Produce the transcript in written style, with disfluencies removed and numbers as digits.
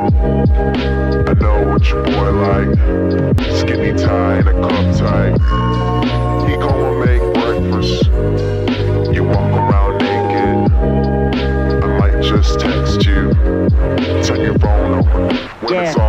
I know what your boy like, skinny tie and a cup tie. He gonna make breakfast, you walk around naked. I might just text you, turn your phone over when it's all.